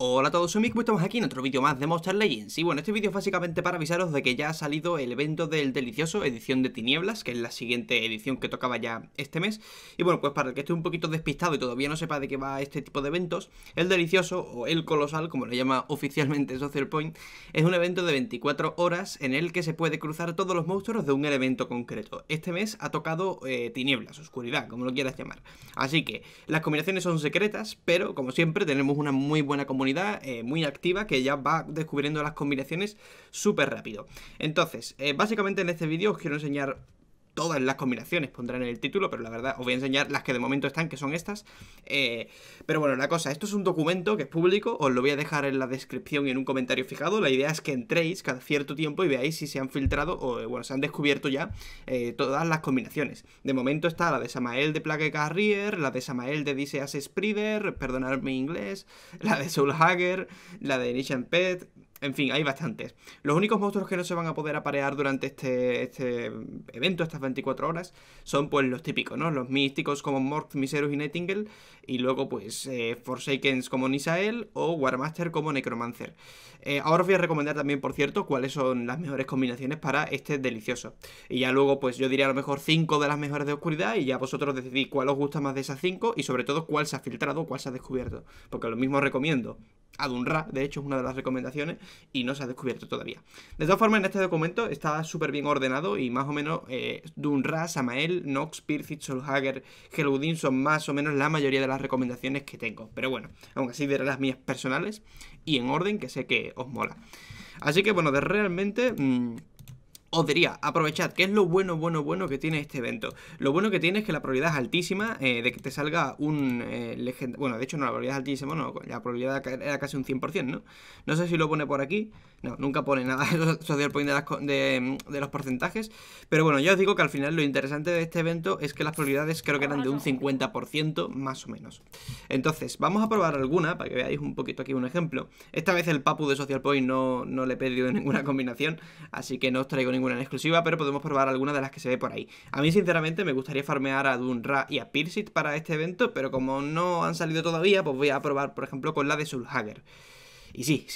Hola a todos, soy Mishka, estamos aquí en otro vídeo más de Monster Legends. Y bueno, este vídeo es básicamente para avisaros de que ya ha salido el evento del Delicioso Edición de Tinieblas, que es la siguiente edición que tocaba ya este mes. Y bueno, pues para el que esté un poquito despistado y todavía no sepa de qué va este tipo de eventos, el Delicioso, o el Colosal, como lo llama oficialmente Social Point, es un evento de 24 horas en el que se puede cruzar todos los monstruos de un elemento concreto. Este mes ha tocado Tinieblas, Oscuridad, como lo quieras llamar. Así que las combinaciones son secretas, pero como siempre tenemos una muy buena comunidad muy activa que ya va descubriendo las combinaciones súper rápido. Entonces, básicamente en este vídeo os quiero enseñar todas las combinaciones, pondrán en el título, pero la verdad os voy a enseñar las que de momento están, que son estas. Pero bueno, la cosa, esto es un documento que es público, os lo voy a dejar en la descripción y en un comentario fijado. La idea es que entréis cada cierto tiempo y veáis si se han filtrado o, bueno, se han descubierto ya todas las combinaciones. De momento está la de Samael de Plague Carrier, la de Samael de Disease Spreader, perdonad mi inglés, la de Soul Hagger, la de Nishant Pet. En fin, hay bastantes. Los únicos monstruos que no se van a poder aparear durante este evento, estas 24 horas, son pues los típicos, ¿no? Los místicos como Morth Miserus y Nightingale, y luego pues Forsaken como Nisael o Warmaster como Necromancer. Ahora os voy a recomendar también, por cierto, cuáles son las mejores combinaciones para este delicioso. Y ya luego pues yo diré a lo mejor 5 de las mejores de oscuridad y ya vosotros decidís cuál os gusta más de esas 5 y sobre todo cuál se ha filtrado, cuál se ha descubierto. Porque lo mismo recomiendo a Dunra, de hecho es una de las recomendaciones, y no se ha descubierto todavía. De todas formas, en este documento está súper bien ordenado y más o menos Dunra, Samael, Nox, Piercid, Soul Hagger, Heludin son más o menos la mayoría de las recomendaciones que tengo. Pero bueno, aún así diré las mías personales y en orden, que sé que os mola. Así que bueno, de realmente... os diría, aprovechad, que es lo bueno que tiene este evento. Lo bueno que tiene es que la probabilidad es altísima de que te salga un legendario. Bueno, de hecho no, la probabilidad es altísima, no, la probabilidad era casi un 100%, ¿no? No sé si lo pone por aquí. No, nunca pone nada Social Point de los porcentajes. Pero bueno, ya os digo que al final lo interesante de este evento es que las probabilidades creo que eran de un 50% más o menos. Entonces, vamos a probar alguna para que veáis un poquito aquí un ejemplo. Esta vez el Papu de Social Point no le he pedido ninguna combinación, así que no os traigo ninguna en exclusiva, pero podemos probar alguna de las que se ve por ahí. A mí sinceramente me gustaría farmear a Dunra y a Piercid para este evento, pero como no han salido todavía, pues voy a probar por ejemplo con la de Soul Hagger. Y sí,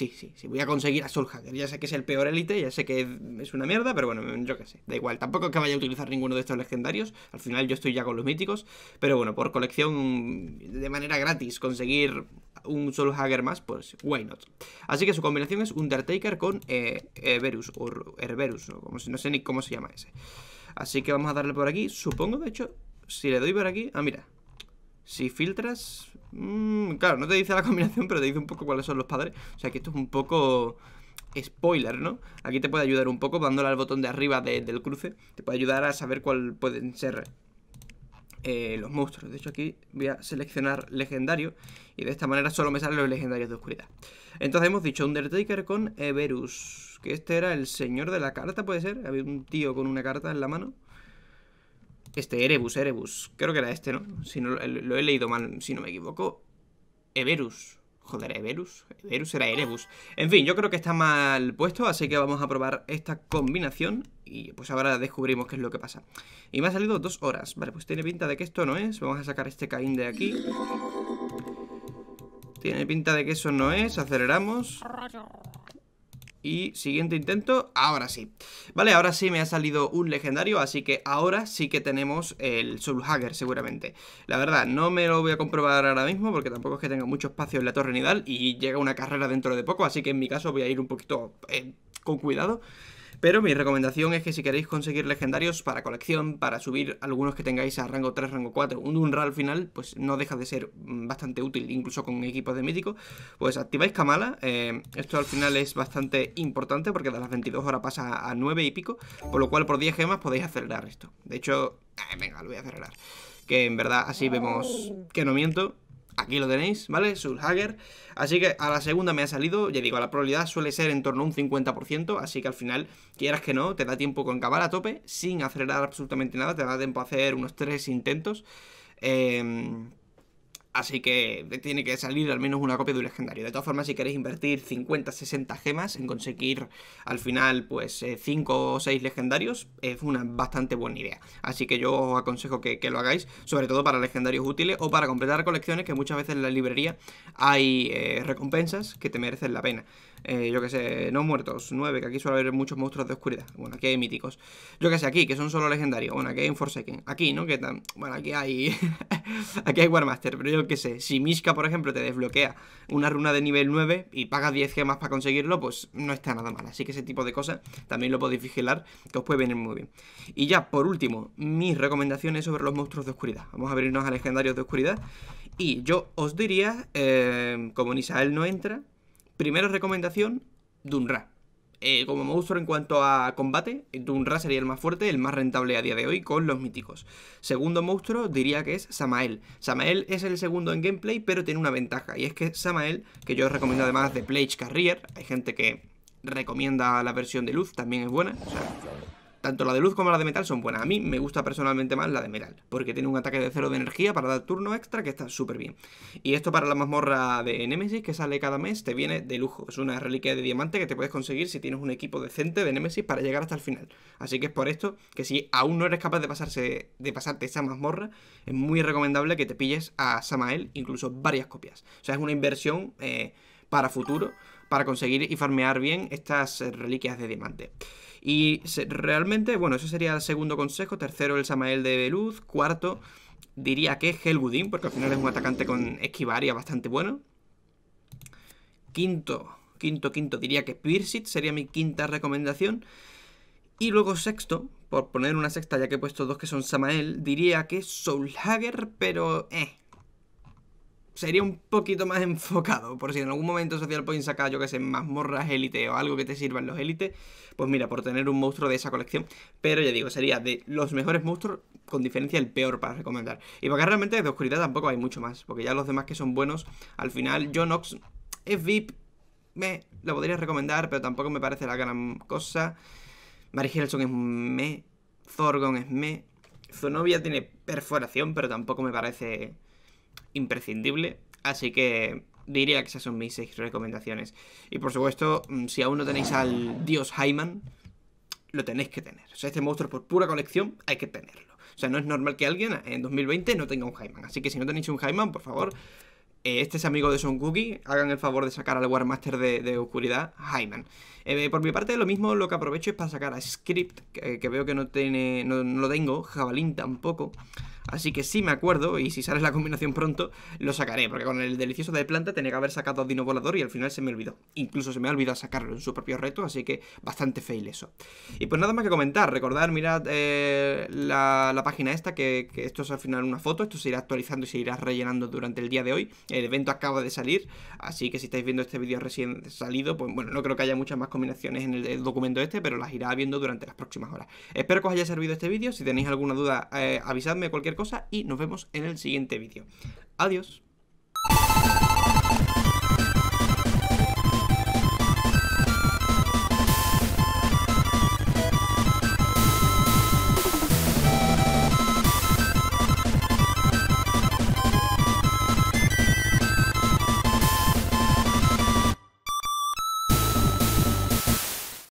voy a conseguir a Soul Hagger. Ya sé que es el peor élite, ya sé que es una mierda, pero bueno, yo qué sé, da igual. Tampoco es que vaya a utilizar ninguno de estos legendarios, al final yo estoy ya con los míticos, pero bueno, por colección de manera gratis conseguir un Soul Hagger más, pues why not. Así que su combinación es Undertaker con Erebus, o Erebus, no sé ni cómo se llama ese. Así que vamos a darle por aquí, supongo, de hecho, si le doy por aquí, ah mira, si filtras... claro, no te dice la combinación, pero te dice un poco cuáles son los padres. O sea que esto es un poco... spoiler, ¿no? Aquí te puede ayudar un poco, dándole al botón de arriba del cruce. Te puede ayudar a saber cuál pueden ser los monstruos. De hecho aquí voy a seleccionar legendario y de esta manera solo me salen los legendarios de oscuridad. Entonces hemos dicho Undertaker con Erebus, que este era el señor de la carta, puede ser. Había un tío con una carta en la mano. Este, Erebus, creo que era este, ¿no? Si no lo he leído mal, si no me equivoco. Erebus. Joder, Erebus era Erebus. En fin, yo creo que está mal puesto, así que vamos a probar esta combinación. Y pues ahora descubrimos qué es lo que pasa. Y me ha salido 2 horas. Vale, pues tiene pinta de que esto no es. Vamos a sacar este Caín de aquí. Tiene pinta de que eso no es. Aceleramos. Y siguiente intento, ahora sí. Vale, ahora sí me ha salido un legendario, así que ahora sí que tenemos el Soul Hagger seguramente. La verdad, no me lo voy a comprobar ahora mismo porque tampoco es que tenga mucho espacio en la Torre Nidal y llega una carrera dentro de poco, así que en mi caso voy a ir un poquito con cuidado. Pero mi recomendación es que si queréis conseguir legendarios para colección, para subir algunos que tengáis a rango 3, rango 4, un Dunra al final, pues no deja de ser bastante útil, incluso con equipos de mítico, pues activáis Kamala. Esto al final es bastante importante porque de las 22 horas pasa a 9 y pico, por lo cual por 10 gemas podéis acelerar esto. De hecho, venga, lo voy a acelerar, que en verdad así vemos que no miento. Aquí lo tenéis, ¿vale? Soul Hagger. Así que a la segunda me ha salido, ya digo, la probabilidad suele ser en torno a un 50%, así que al final, quieras que no, te da tiempo con Kamala a tope, sin acelerar absolutamente nada, te da tiempo a hacer unos 3 intentos. Así que tiene que salir al menos una copia de un legendario. De todas formas, si queréis invertir 50, 60 gemas en conseguir al final pues 5 o 6 legendarios, es una bastante buena idea. Así que yo os aconsejo que lo hagáis, sobre todo para legendarios útiles o para completar colecciones, que muchas veces en la librería hay recompensas que te merecen la pena. Yo que sé, no muertos, 9, que aquí suele haber muchos monstruos de oscuridad. Bueno, aquí hay míticos. Yo que sé, aquí, que son solo legendarios. Bueno, aquí hay un Forsaken. Aquí, ¿no? Que tan... Bueno, aquí hay... aquí hay Warmaster, pero yo que sé, si Mishka, por ejemplo, te desbloquea una runa de nivel 9 y pagas 10 gemas para conseguirlo, pues no está nada mal. Así que ese tipo de cosas también lo podéis vigilar, que os puede venir muy bien. Y ya, por último, mis recomendaciones sobre los monstruos de oscuridad. Vamos a abrirnos a legendarios de oscuridad. Y yo os diría, como Nisael no entra... Primera recomendación, Dunra. Como monstruo en cuanto a combate, Dunra sería el más fuerte, el más rentable a día de hoy con los míticos. Segundo monstruo diría que es Samael. Samael es el segundo en gameplay, pero tiene una ventaja. Y es que Samael, que yo os recomiendo además de Plague Carrier, hay gente que recomienda la versión de luz, también es buena. O sea, tanto la de luz como la de metal son buenas. A mí me gusta personalmente más la de metal, porque tiene un ataque de 0 de energía para dar turno extra, que está súper bien. Y esto para la mazmorra de Nemesis, que sale cada mes, te viene de lujo. Es una reliquia de diamante que te puedes conseguir si tienes un equipo decente de Nemesis para llegar hasta el final. Así que es por esto que si aún no eres capaz de pasarte esa mazmorra, es muy recomendable que te pilles a Samael, incluso varias copias. O sea, es una inversión para futuro, para conseguir y farmear bien estas reliquias de diamante. Y realmente, bueno, eso sería el segundo consejo. Tercero, el Samael de luz. Cuarto, diría que es Heludin, porque al final es un atacante con esquivaria bastante bueno. Quinto, diría que Piercid sería mi quinta recomendación. Y luego sexto, por poner una sexta ya que he puesto dos que son Samael, diría que Soul Hagger, pero... sería un poquito más enfocado, por si en algún momento Social Point saca, yo que sé, mazmorras élite o algo que te sirvan los élites, pues mira, por tener un monstruo de esa colección. Pero ya digo, sería de los mejores monstruos, con diferencia el peor para recomendar. Y porque realmente de oscuridad tampoco hay mucho más, porque ya los demás que son buenos, al final Jonox es VIP, me lo podría recomendar, pero tampoco me parece la gran cosa. Mary Helson es me, Zorgon es me, Zonovia tiene perforación, pero tampoco me parece... imprescindible, así que diría que esas son mis 6 recomendaciones. Y por supuesto, si aún no tenéis al dios Hyman, lo tenéis que tener. O sea, este monstruo por pura colección hay que tenerlo. O sea, no es normal que alguien en 2020 no tenga un Hyman. Así que si no tenéis un Hyman, por favor, este es amigo de Son Cookie, hagan el favor de sacar al Warmaster de oscuridad, Hyman. Por mi parte, lo mismo lo que aprovecho es para sacar a Script, que veo que no lo tengo, Jabalín tampoco. Así que sí me acuerdo, y si sale la combinación pronto, lo sacaré, porque con el delicioso de planta tenía que haber sacado a Dino Volador y al final se me olvidó. Incluso se me ha olvidado sacarlo en su propio reto, así que bastante fail eso. Y pues nada más que comentar, recordad, mirad la página esta, que esto es al final una foto, esto se irá actualizando y se irá rellenando durante el día de hoy. El evento acaba de salir, así que si estáis viendo este vídeo recién salido, pues bueno, no creo que haya muchas más combinaciones en el documento este, pero las irá viendo durante las próximas horas. Espero que os haya servido este vídeo, si tenéis alguna duda avisadme cualquier cosa y nos vemos en el siguiente vídeo. Adiós.